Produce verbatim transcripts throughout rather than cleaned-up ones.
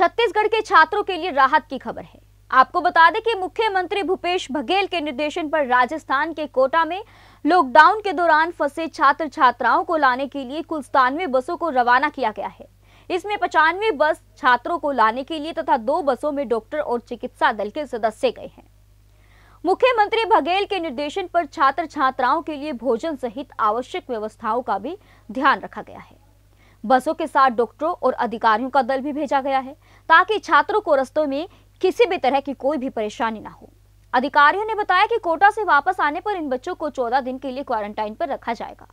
छत्तीसगढ़ के छात्रों के लिए राहत की खबर है। आपको बता दें कि मुख्यमंत्री भूपेश बघेल के निर्देशन पर राजस्थान के कोटा में लॉकडाउन के दौरान फंसे छात्र छात्राओं को लाने के लिए कुल सतानवे बसों को रवाना किया गया है। इसमें पचानवे बस छात्रों को लाने के लिए तथा दो बसों में डॉक्टर और चिकित्सा दल के सदस्य गए हैं। मुख्यमंत्री बघेल के निर्देशन पर छात्र छात्राओं के लिए भोजन सहित आवश्यक व्यवस्थाओं का भी ध्यान रखा गया है। बसों के साथ डॉक्टरों और अधिकारियों का दल भी भेजा गया है ताकि छात्रों को रस्तों में किसी भी तरह की कोई भी परेशानी ना हो। अधिकारियों ने बताया कि कोटा से वापस आने पर इन बच्चों को चौदह दिन के लिए क्वारंटाइन पर रखा जाएगा।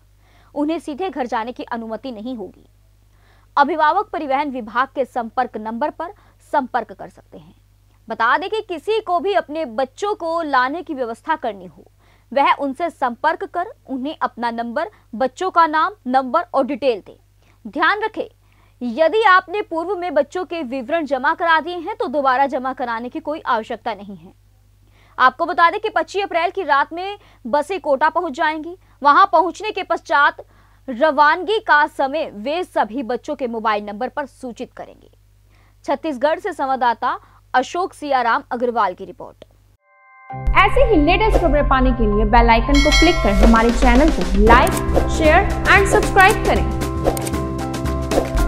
उन्हें सीधे घर जाने की अनुमति नहीं होगी। अभिभावक परिवहन विभाग के संपर्क नंबर पर संपर्क कर सकते हैं। बता दें कि किसी को भी अपने बच्चों को लाने की व्यवस्था करनी हो वह उनसे संपर्क कर उन्हें अपना नंबर, बच्चों का नाम, नंबर और डिटेल दे। ध्यान रखें, यदि आपने पूर्व में बच्चों के विवरण जमा करा दिए हैं तो दोबारा जमा कराने की कोई आवश्यकता नहीं है। आपको बता दें कि पच्चीस अप्रैल की रात में बसें कोटा पहुंच जाएंगी। वहां पहुंचने के पश्चात रवानगी का समय वे सभी बच्चों के मोबाइल नंबर पर सूचित करेंगे। छत्तीसगढ़ से संवाददाता अशोक सिया राम अग्रवाल की रिपोर्ट। ऐसे ही लेटेस्ट खबरें पाने के लिए बेल आइकन को क्लिक कर हमारे चैनल को लाइक, शेयर एंड सब्सक्राइब करें।